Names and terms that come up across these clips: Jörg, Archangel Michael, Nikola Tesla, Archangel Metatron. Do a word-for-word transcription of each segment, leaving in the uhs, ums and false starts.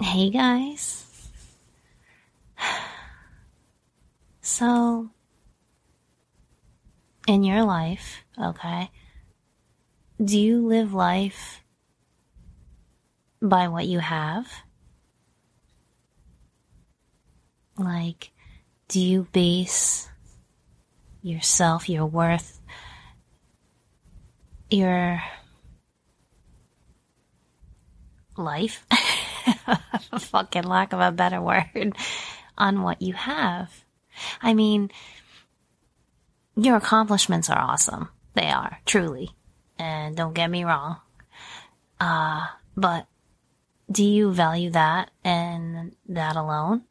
Hey guys. So, in your life, okay, do you live life by what you have? Like, do you base yourself, your worth, your life, for fucking lack of a better word, on what you have? I mean, your accomplishments are awesome. They are, truly. And don't get me wrong. Uh, but do you value that and that alone?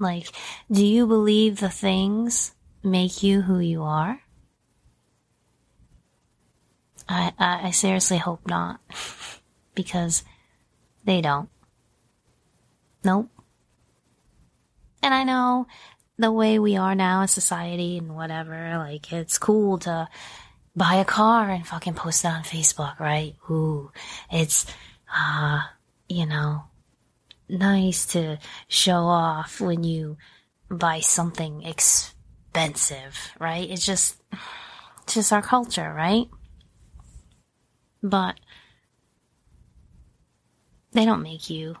Like, do you believe the things make you who you are? I, I, I seriously hope not. Because they don't. Nope. And I know the way we are now in society and whatever, like, it's cool to buy a car and fucking post it on Facebook, right? Ooh, it's, uh, you know, nice to show off when you buy something expensive, right? It's just, it's just our culture, right? But they don't make you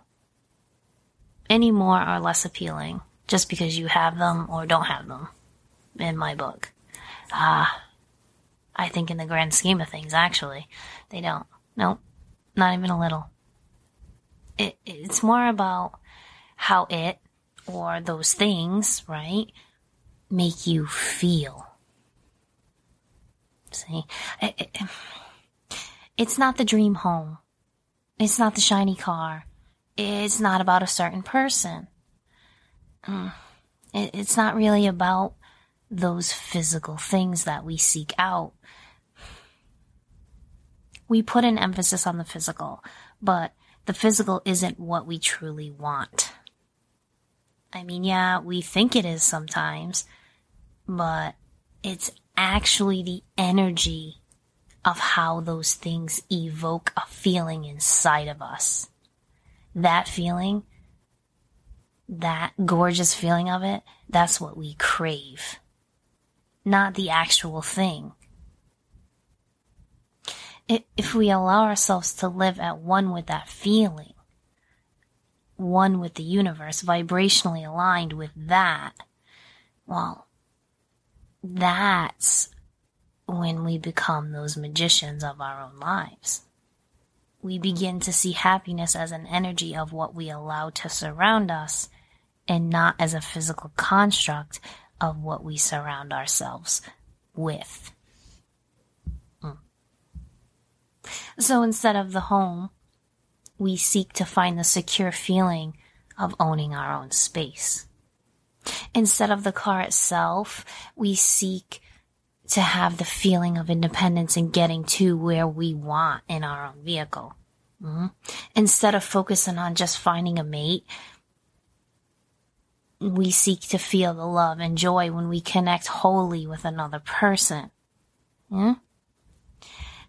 any more or less appealing just because you have them or don't have them, in my book. Ah, uh, I think in the grand scheme of things, actually, they don't. Nope, not even a little. It, it's more about how it, or those things, right, make you feel. See, it, it, it's not the dream home. It's not the shiny car. It's not about a certain person. It's not really about those physical things that we seek out. We put an emphasis on the physical, but the physical isn't what we truly want. I mean, yeah, we think it is sometimes, but it's actually the energy of how those things evoke a feeling inside of us. That feeling, that gorgeous feeling of it, that's what we crave. Not the actual thing. If we allow ourselves to live at one with that feeling, one with the universe, vibrationally aligned with that, well, that's when we become those magicians of our own lives. We begin to see happiness as an energy of what we allow to surround us and not as a physical construct of what we surround ourselves with. Mm. So instead of the home, we seek to find the secure feeling of owning our own space. Instead of the car itself, we seek to have the feeling of independence and getting to where we want in our own vehicle. Mm-hmm. Instead of focusing on just finding a mate, we seek to feel the love and joy when we connect wholly with another person. Mm-hmm.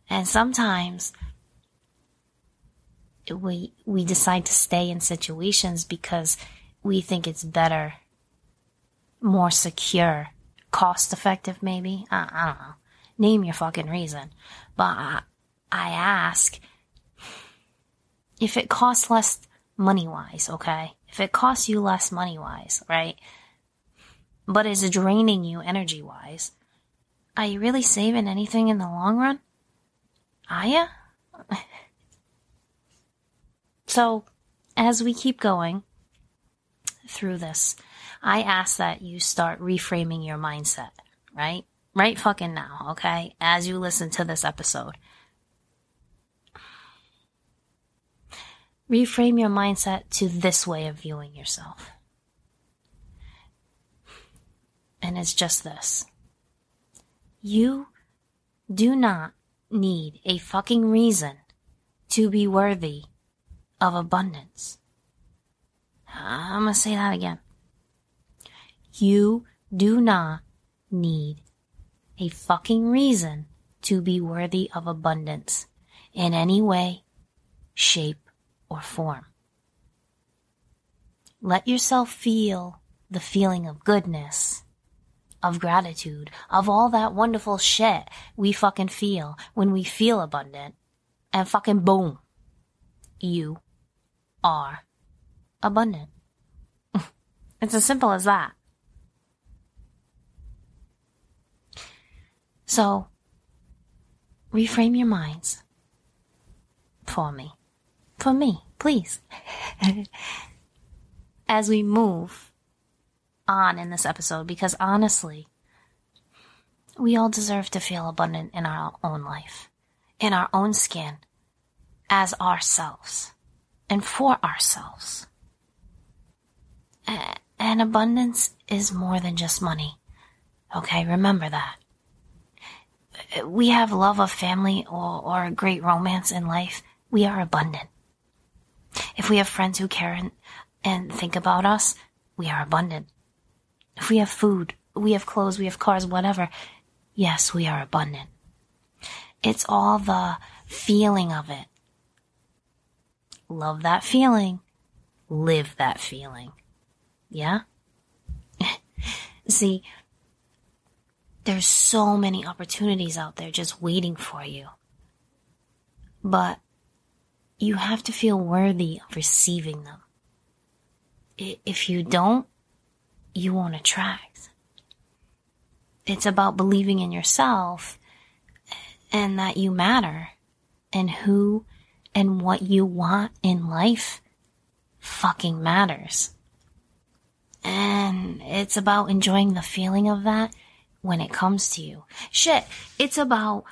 And sometimes we, we decide to stay in situations because we think it's better, more secure, cost-effective, maybe? I, I don't know. Name your fucking reason. But I, I ask, if it costs less money-wise, okay? If it costs you less money-wise, right? But is draining you energy-wise, are you really saving anything in the long run? Are ya? So, as we keep going through this, I ask that you start reframing your mindset, right? Right fucking now, okay? As you listen to this episode. Reframe your mindset to this way of viewing yourself. And it's just this. You do not need a fucking reason to be worthy of abundance. I'm gonna say that again. You do not need a fucking reason to be worthy of abundance in any way, shape, or form. Let yourself feel the feeling of goodness, of gratitude, of all that wonderful shit we fucking feel when we feel abundant. And fucking boom, you are abundant. It's as simple as that. So, reframe your minds for me. For me, please. As we move on in this episode, because honestly, we all deserve to feel abundant in our own life, in our own skin, as ourselves, and for ourselves. And abundance is more than just money. Okay, remember that. We have love of family or, or a great romance in life. We are abundant. If we have friends who care and, and think about us, we are abundant. If we have food, we have clothes, we have cars, whatever, yes, we are abundant. It's all the feeling of it. Love that feeling. Live that feeling. Yeah? See, there's so many opportunities out there just waiting for you. But you have to feel worthy of receiving them. If you don't, you won't attract. It's about believing in yourself and that you matter and who and what you want in life fucking matters. And it's about enjoying the feeling of that when it comes to you. Shit, it's about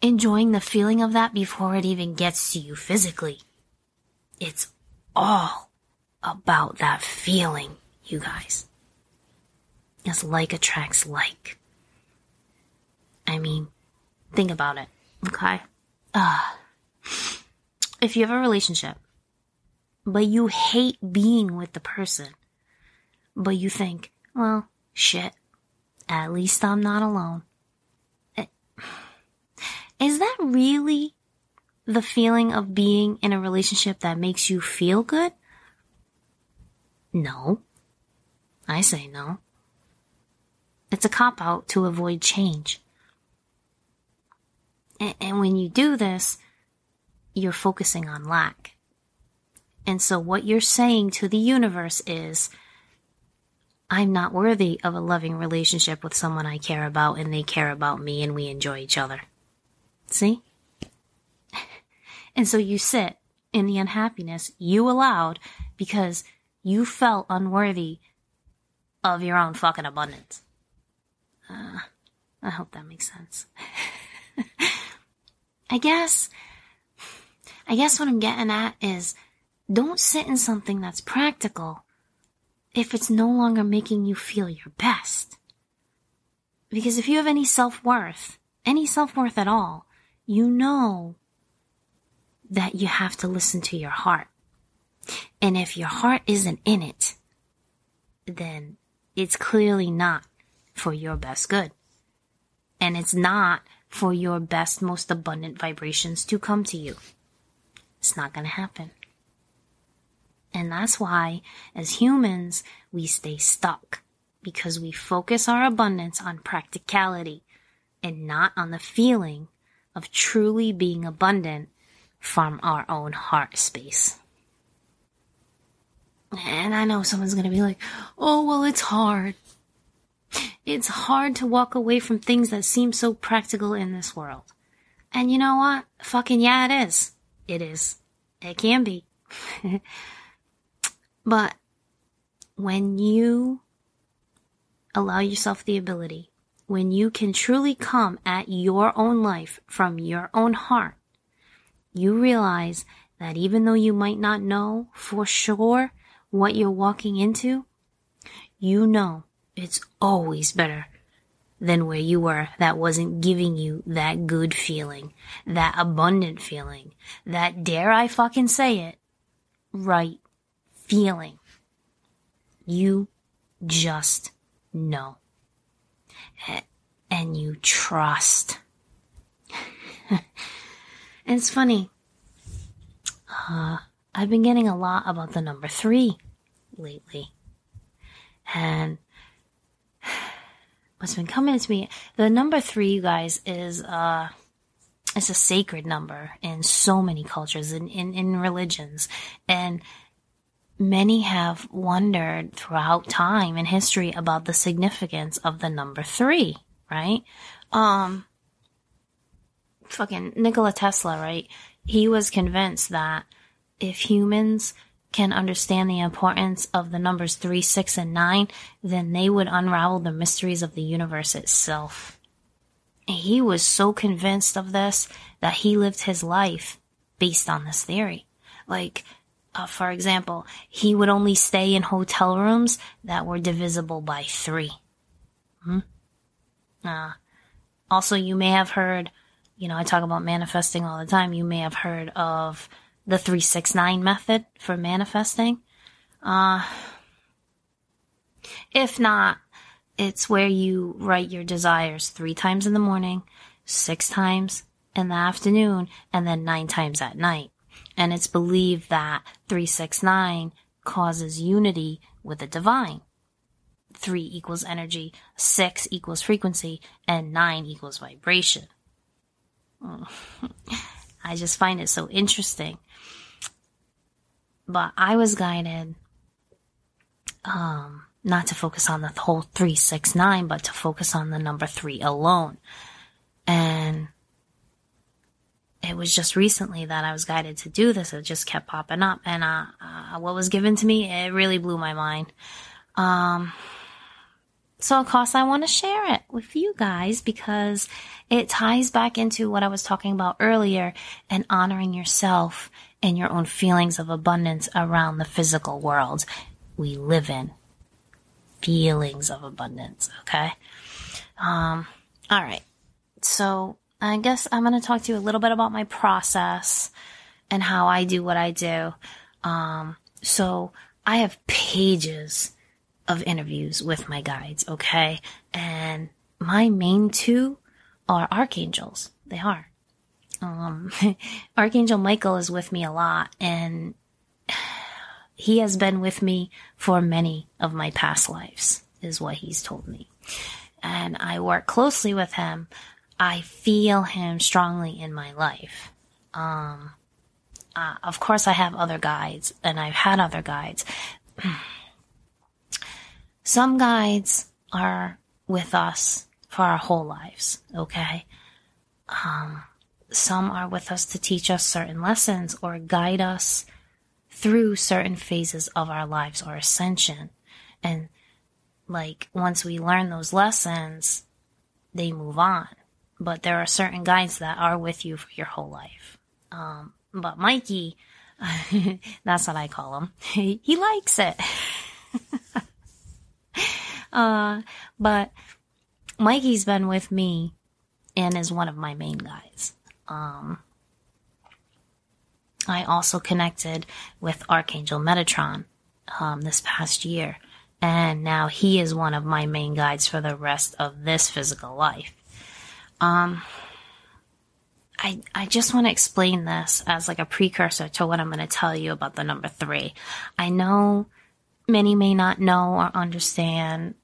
enjoying the feeling of that before it even gets to you physically. It's all about that feeling, you guys. It's like attracts like. I mean, think about it, okay? Uh, if you have a relationship, but you hate being with the person, but you think, well, shit, at least I'm not alone. Is that really the feeling of being in a relationship that makes you feel good? No. I say no. It's a cop-out to avoid change. And, and when you do this, you're focusing on lack. And so what you're saying to the universe is, I'm not worthy of a loving relationship with someone I care about and they care about me and we enjoy each other. See? And so you sit in the unhappiness you allowed because you felt unworthy of your own fucking abundance. Uh, I hope that makes sense. I guess, I guess what I'm getting at is don't sit in something that's practical if it's no longer making you feel your best. Because if you have any self-worth, any self-worth at all, you know that you have to listen to your heart. And if your heart isn't in it, then it's clearly not for your best good. And it's not for your best, most abundant vibrations to come to you. It's not going to happen. And that's why, as humans, we stay stuck because we focus our abundance on practicality and not on the feeling of truly being abundant from our own heart space. And I know someone's going to be like, oh, well, it's hard. It's hard to walk away from things that seem so practical in this world. And you know what? Fucking yeah, it is. It is. It can be. But when you allow yourself the ability, when you can truly come at your own life from your own heart, you realize that even though you might not know for sure what you're walking into, you know it's always better than where you were that wasn't giving you that good feeling, that abundant feeling, that, dare I fucking say it, right feeling. You just know. And you trust. And it's funny. Uh, I've been getting a lot about the number three lately. And what's been coming to me, the number three, you guys, is uh, it's a sacred number in so many cultures and in, in, in religions. And many have wondered throughout time and history about the significance of the number three, right? Um, fucking Nikola Tesla, right? He was convinced that if humans can understand the importance of the numbers three, six, and nine, then they would unravel the mysteries of the universe itself. And he was so convinced of this that he lived his life based on this theory. Like, Uh, for example, he would only stay in hotel rooms that were divisible by three. Hmm? Uh, also, you may have heard, you know, I talk about manifesting all the time. You may have heard of the three six nine method for manifesting. Uh, if not, it's where you write your desires three times in the morning, six times in the afternoon, and then nine times at night. And it's believed that three six nine causes unity with the divine. three equals energy, six equals frequency, and nine equals vibration. I just find it so interesting. But I was guided um, not to focus on the whole three six nine, but to focus on the number three alone. And it was just recently that I was guided to do this. It just kept popping up. And uh, uh, what was given to me, it really blew my mind. Um, so, of course, I want to share it with you guys because it ties back into what I was talking about earlier and honoring yourself and your own feelings of abundance around the physical world we live in. Feelings of abundance, okay? Um, all right. So I guess I'm going to talk to you a little bit about my process and how I do what I do. Um, so I have pages of interviews with my guides, okay? And my main two are archangels. They are. Um, Archangel Michael is with me a lot, and he has been with me for many of my past lives, is what he's told me. And I work closely with him. I feel him strongly in my life. Um, uh, of course, I have other guides, and I've had other guides. Some guides are with us for our whole lives, okay? Um, some are with us to teach us certain lessons or guide us through certain phases of our lives or ascension. And, like, once we learn those lessons, they move on. But there are certain guides that are with you for your whole life. Um, but Mikey, that's what I call him. He, he likes it. uh, but Mikey's been with me and is one of my main guides. Um, I also connected with Archangel Metatron um, this past year. And now he is one of my main guides for the rest of this physical life. Um, I, I just want to explain this as like a precursor to what I'm going to tell you about the number three. I know many may not know or understand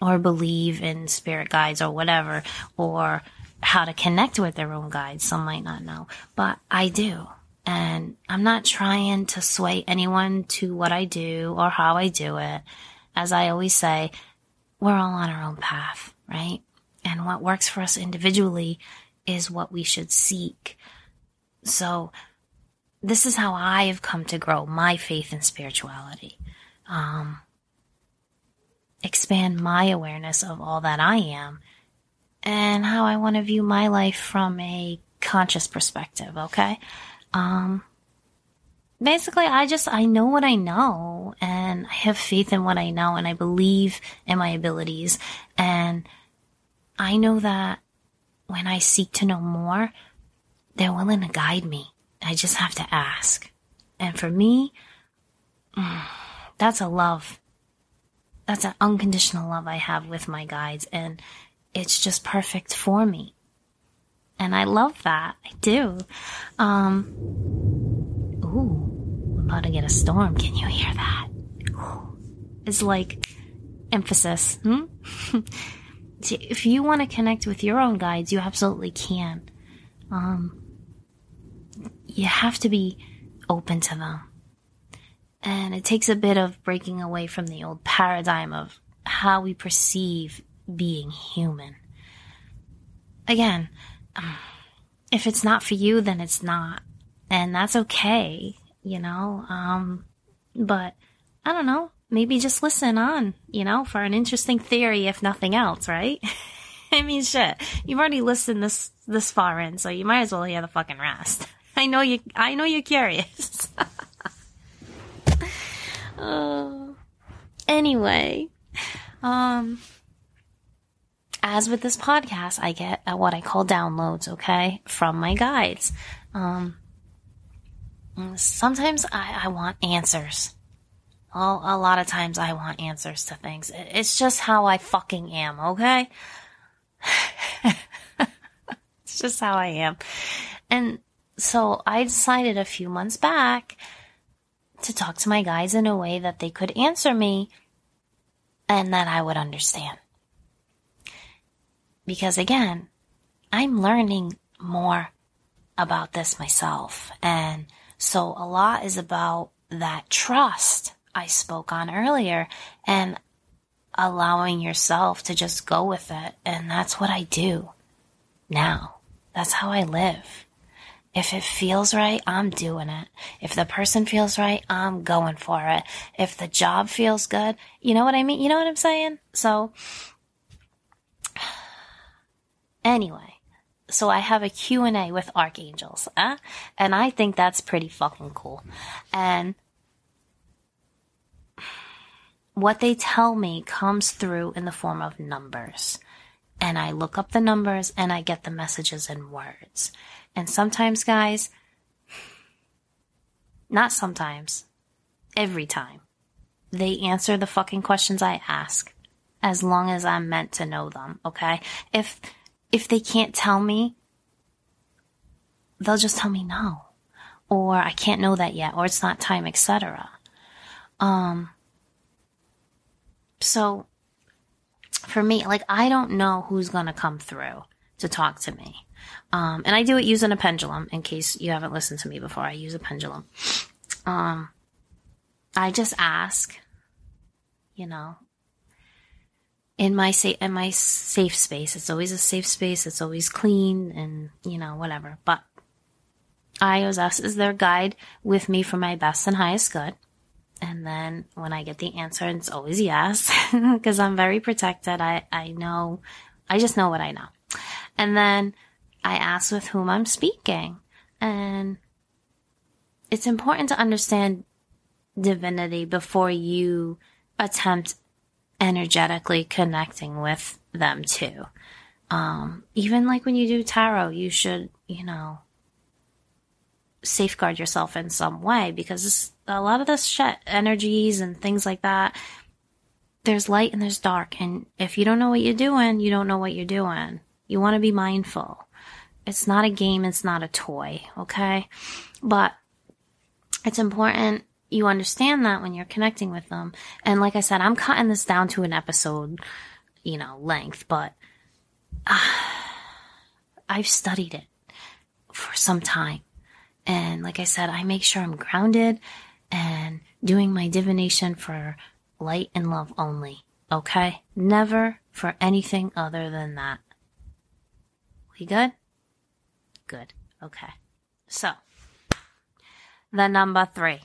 or believe in spirit guides or whatever, or how to connect with their own guides. Some might not know, but I do. And I'm not trying to sway anyone to what I do or how I do it. As I always say, we're all on our own path, right? And what works for us individually is what we should seek. So this is how I have come to grow my faith in spirituality. Um, expand my awareness of all that I am and how I want to view my life from a conscious perspective, okay? Um, basically, I just, I know what I know, and I have faith in what I know, and I believe in my abilities, and I know that when I seek to know more, they're willing to guide me. I just have to ask. And for me, that's a love. That's an unconditional love I have with my guides. And it's just perfect for me. And I love that. I do. Um, ooh, I'm about to get a storm. Can you hear that? Ooh, it's like emphasis. Hmm? See, if you want to connect with your own guides, you absolutely can. Um, you have to be open to them. And it takes a bit of breaking away from the old paradigm of how we perceive being human. Again, if it's not for you, then it's not. And that's okay, you know. Um, but, I don't know, maybe just listen on, you know, for an interesting theory, if nothing else, right? I mean, shit, you've already listened this this far in, so you might as well hear the fucking rest. I know you. I know you're curious. uh, anyway, um, as with this podcast, I get uh, what I call downloads, okay, from my guides. Um, sometimes I, I want answers. All, a lot of times I want answers to things. It, it's just how I fucking am, okay? It's just how I am. And so I decided a few months back to talk to my guys in a way that they could answer me and that I would understand. Because again, I'm learning more about this myself. And so a lot is about that trust I spoke on earlier and allowing yourself to just go with it. And that's what I do now. That's how I live. If it feels right, I'm doing it. If the person feels right, I'm going for it. If the job feels good, you know what I mean? You know what I'm saying? So anyway, so I have a Q and A with archangels, eh? And I think that's pretty fucking cool. And what they tell me comes through in the form of numbers. And I look up the numbers and I get the messages in words. And sometimes, guys, not sometimes, every time, they answer the fucking questions I ask, as long as I'm meant to know them, okay? If if they can't tell me, they'll just tell me no, or I can't know that yet, or it's not time, et cetera. Um, so, for me, like, I don't know who's going to come through to talk to me. Um, and I do it using a pendulum, in case you haven't listened to me before. I use a pendulum. Um, I just ask, you know, in my sa- in my safe space. It's always a safe space. It's always clean and, you know, whatever. But I always ask, is there a guide with me for my best and highest good? And then when I get the answer, it's always yes, because I'm very protected. I, I know, I just know what I know. And then I ask with whom I'm speaking. And it's important to understand divinity before you attempt energetically connecting with them too. Um, even like when you do tarot, you should, you know, safeguard yourself in some way, because this, a lot of this shit, energies and things like that, there's light and there's dark. And if you don't know what you're doing, you don't know what you're doing. You want to be mindful. It's not a game. It's not a toy. Okay. But it's important you understand that when you're connecting with them. And like I said, I'm cutting this down to an episode, you know, length, but uh, I've studied it for some time. And like I said, I make sure I'm grounded and doing my divination for light and love only. Okay. Never for anything other than that. You good? Good. Okay. So, the number three.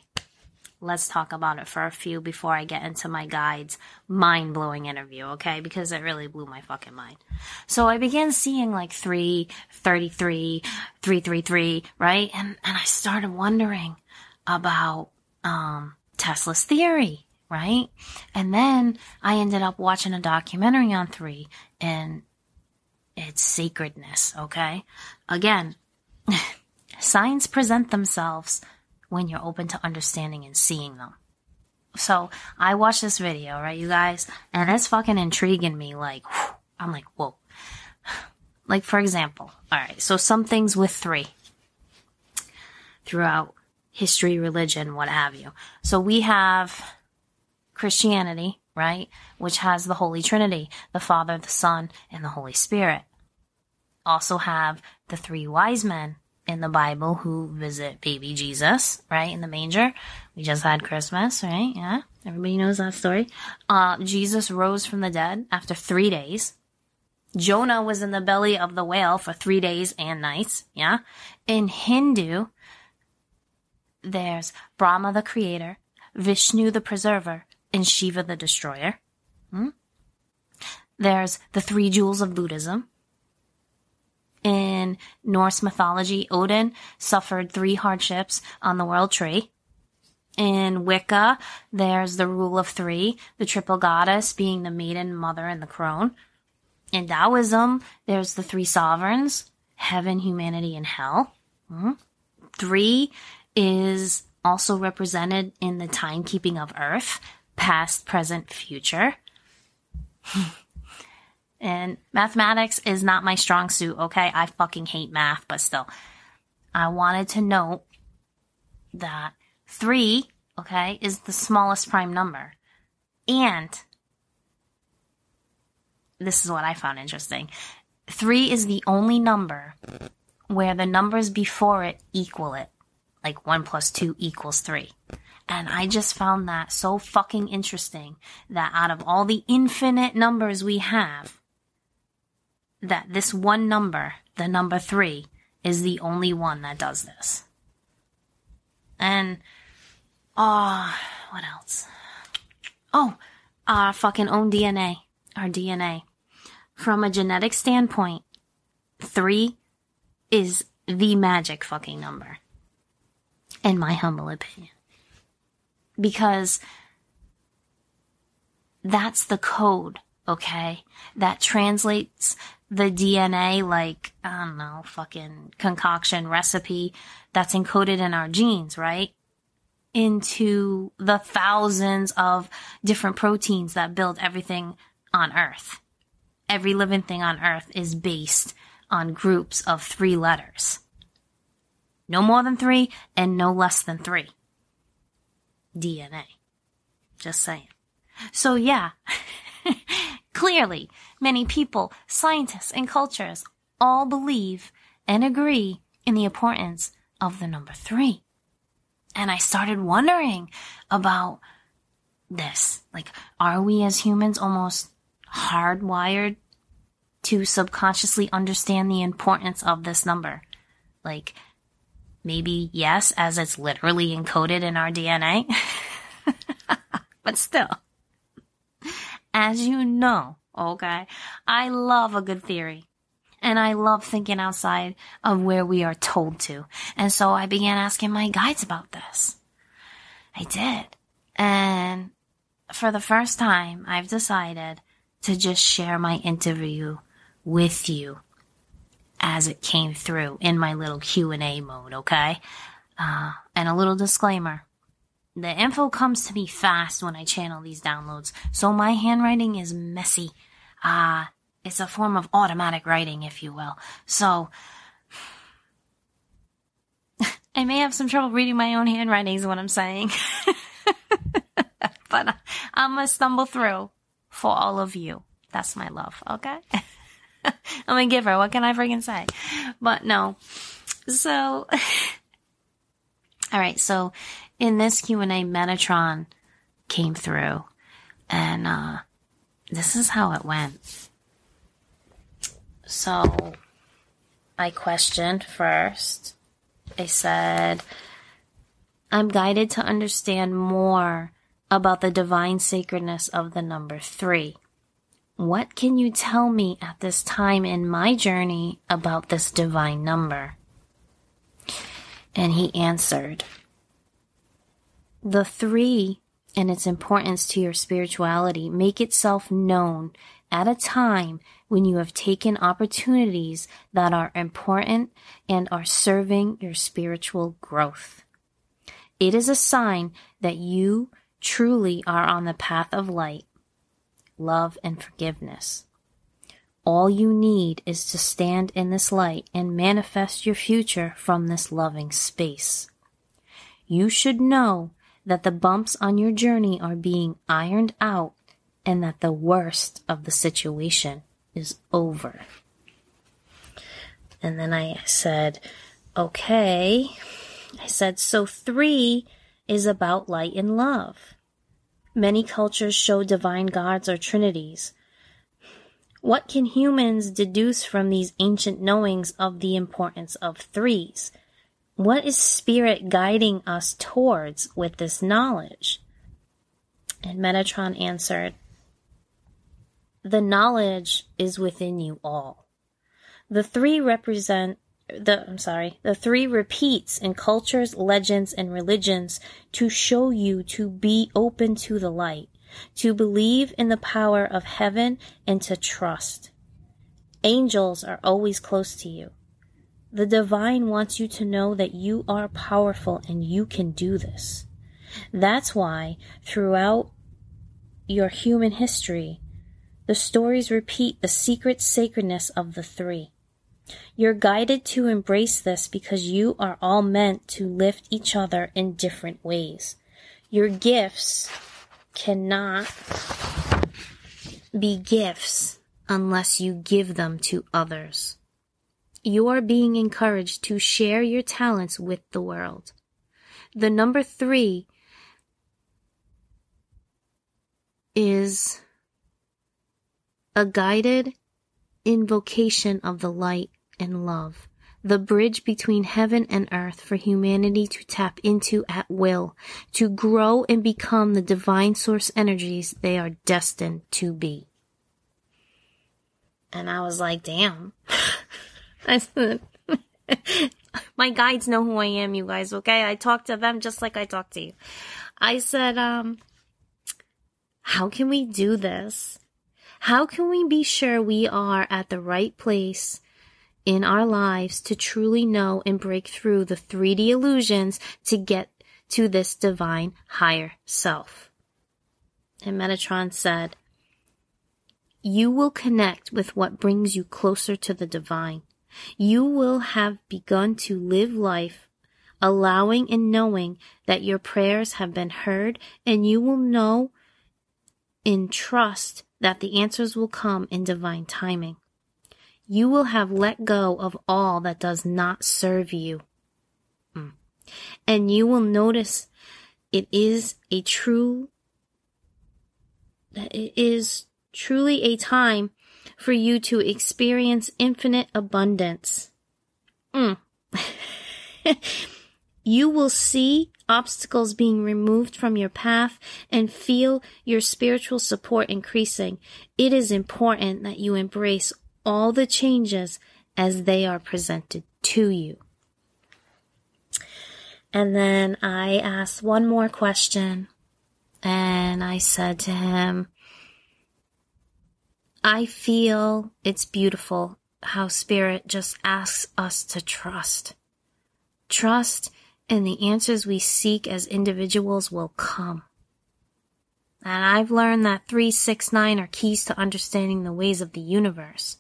Let's talk about it for a few before I get into my guide's mind-blowing interview, okay? Because it really blew my fucking mind. So I began seeing like three, thirty-three, three thirty-three, right? And and I started wondering about um, Tesla's theory, right? And then I ended up watching a documentary on three and its sacredness, okay? Again, signs present themselves when you're open to understanding and seeing them. So I watched this video, right, you guys? And it's fucking intriguing me. Like, whew, I'm like, whoa. Like, for example, all right, so some things with three. Throughout history, religion, what have you. So we have Christianity, right, which has the Holy Trinity, the Father, the Son, and the Holy Spirit. Also have the three wise men in the Bible who visit baby Jesus, right, in the manger. We just had Christmas, right? Yeah, everybody knows that story. Uh, Jesus rose from the dead after three days. Jonah was in the belly of the whale for three days and nights, yeah? In Hindu, there's Brahma the creator, Vishnu the preserver, and Shiva the destroyer. Hmm? There's the three jewels of Buddhism. In Norse mythology, Odin suffered three hardships on the world tree. In Wicca, there's the rule of three, the triple goddess being the maiden, mother, and the crone. In Taoism, there's the three sovereigns, heaven, humanity, and hell. Mm-hmm. Three is also represented in the timekeeping of Earth, past, present, future. And mathematics is not my strong suit, okay? I fucking hate math, but still. I wanted to note that three, okay, is the smallest prime number. And this is what I found interesting. Three is the only number where the numbers before it equal it. Like one plus two equals three. And I just found that so fucking interesting that out of all the infinite numbers we have, that this one number, the number three, is the only one that does this. And, ah, oh, what else? Oh, our fucking own D N A. Our D N A. From a genetic standpoint, three is the magic fucking number, in my humble opinion. Because that's the code, okay? That translates the D N A like, I don't know, fucking concoction recipe that's encoded in our genes, right? Into the thousands of different proteins that build everything on Earth. Every living thing on Earth is based on groups of three letters. No more than three and no less than three. D N A. Just saying. So yeah, clearly many people, scientists, and cultures all believe and agree in the importance of the number three. And I started wondering about this. Like, are we as humans almost hardwired to subconsciously understand the importance of this number? Like, maybe yes, as it's literally encoded in our D N A. But still, as you know, okay, I love a good theory. And I love thinking outside of where we are told to. And so I began asking my guides about this. I did. And for the first time, I've decided to just share my interview with you as it came through in my little Q and A mode, okay? Uh, and a little disclaimer. The info comes to me fast when I channel these downloads, so my handwriting is messy. Uh, it's a form of automatic writing, if you will. So, I may have some trouble reading my own handwriting is what I'm saying. But I'm going to stumble through for all of you. That's my love, okay? I'm a giver. What can I freaking say? But no. So, all right. So in this Q and A, Metatron came through. And uh, this is how it went. So I questioned first. I said, I'm guided to understand more about the divine sacredness of the number three. What can you tell me at this time in my journey about this divine number? And he answered, the three and its importance to your spirituality make itself known at a time when you have taken opportunities that are important and are serving your spiritual growth. It is a sign that you truly are on the path of light, love, and forgiveness. All you need is to stand in this light and manifest your future from this loving space. you should know that the bumps on your journey are being ironed out and that the worst of the situation is over. And then I said, okay. I said, so three is about light and love. Many cultures show divine gods or trinities. What can humans deduce from these ancient knowings of the importance of threes? What is spirit guiding us towards with this knowledge? And Metatron answered, the knowledge is within you all. The three represent the, I'm sorry, the three repeats in cultures, legends, and religions to show you to be open to the light, to believe in the power of heaven, and to trust. Angels are always close to you. The divine wants you to know that you are powerful and you can do this. That's why throughout your human history, the stories repeat the secret sacredness of the three. You're guided to embrace this because you are all meant to lift each other in different ways. Your gifts cannot be gifts unless you give them to others. You are being encouraged to share your talents with the world. The number three is a guided invocation of the light and love, the bridge between heaven and earth for humanity to tap into at will, to grow and become the divine source energies they are destined to be. And I was like, damn. I said, my guides know who I am, you guys, okay? I talk to them just like I talk to you. I said, um, how can we do this? How can we be sure we are at the right place in our lives to truly know and break through the three D illusions to get to this divine higher self? And Metatron said, you will connect with what brings you closer to the divine. You will have begun to live life, allowing and knowing that your prayers have been heard, and you will know in trust that the answers will come in divine timing. You will have let go of all that does not serve you. Mm. And you will notice it is a true, it is truly a time for you to experience infinite abundance. Mm. You will see obstacles being removed from your path and feel your spiritual support increasing. It is important that you embrace all the changes as they are presented to you. And then I asked one more question, and I said to him, I feel it's beautiful how Spirit just asks us to trust. Trust and the answers we seek as individuals will come. And I've learned that three, six, nine are keys to understanding the ways of the universe.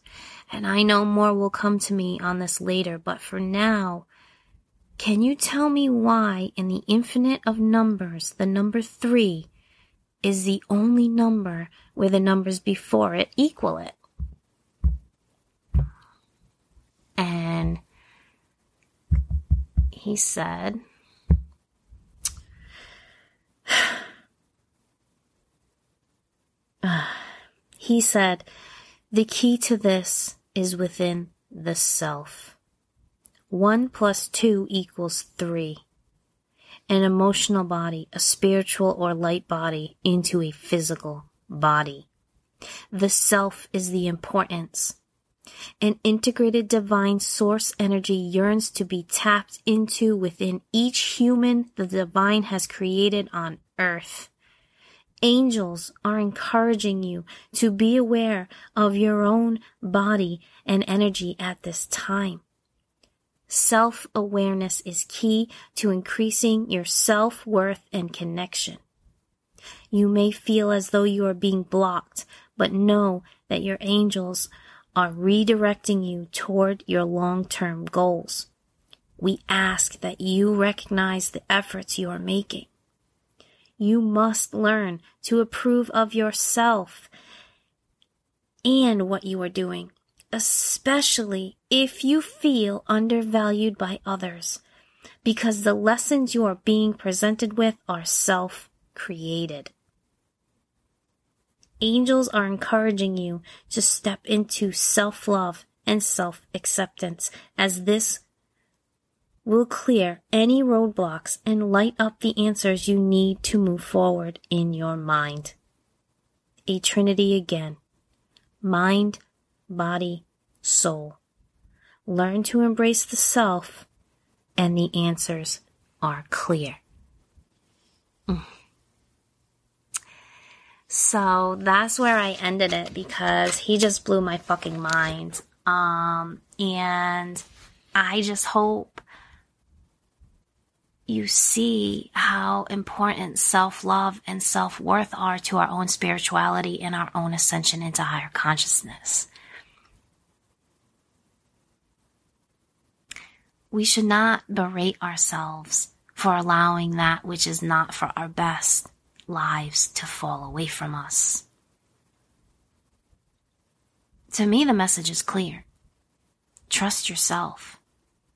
And I know more will come to me on this later, but for now, can you tell me why in the infinite of numbers, the number three is the only number where the numbers before it equal it? And he said, uh, he said, the key to this is within the self. One plus two equals three. An emotional body, a spiritual or light body, into a physical body. The self is the importance. An integrated divine source energy yearns to be tapped into within each human the divine has created on earth. Angels are encouraging you to be aware of your own body and energy at this time. Self-awareness is key to increasing your self-worth and connection. You may feel as though you are being blocked, but know that your angels are redirecting you toward your long-term goals. We ask that you recognize the efforts you are making. You must learn to approve of yourself and what you are doing, especially if you feel undervalued by others, because the lessons you are being presented with are self-created. Angels are encouraging you to step into self-love and self-acceptance, as this will clear any roadblocks and light up the answers you need to move forward in your mind. A trinity again. Mind, body, soul. Learn to embrace the self, and the answers are clear. Mm. So that's where I ended it, because he just blew my fucking mind. Um, and I just hope you see how important self-love and self-worth are to our own spirituality and our own ascension into higher consciousness. We should not berate ourselves for allowing that which is not for our best lives to fall away from us. To me, the message is clear. Trust yourself.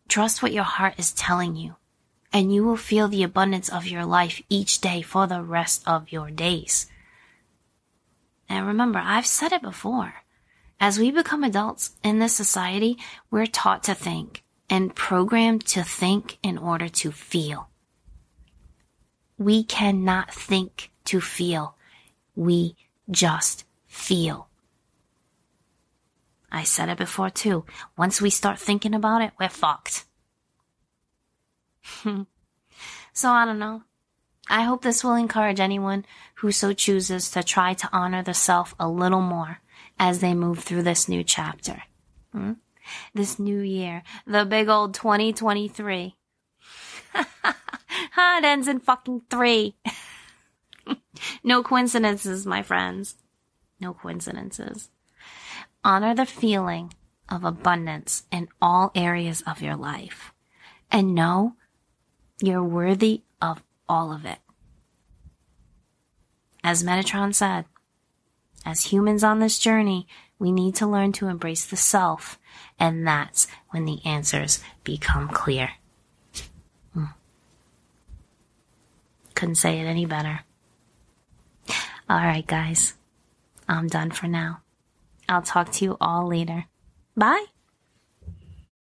Trust what your heart is telling you, and you will feel the abundance of your life each day for the rest of your days. And remember, I've said it before. As we become adults in this society, we're taught to think and programmed to think in order to feel. We cannot think to feel. We just feel. I said it before too. Once we start thinking about it, we're fucked. So I don't know. I hope this will encourage anyone who so chooses to try to honor the self a little more as they move through this new chapter. Hmm? This new year. The big old twenty twenty-three. It ends in fucking three. No coincidences, my friends. No coincidences. Honor the feeling of abundance in all areas of your life. And know you're worthy of all of it. As Metatron said, as humans on this journey, we need to learn to embrace the self, and that's when the answers become clear. Hmm. Couldn't say it any better. All right, guys. I'm done for now. I'll talk to you all later. Bye.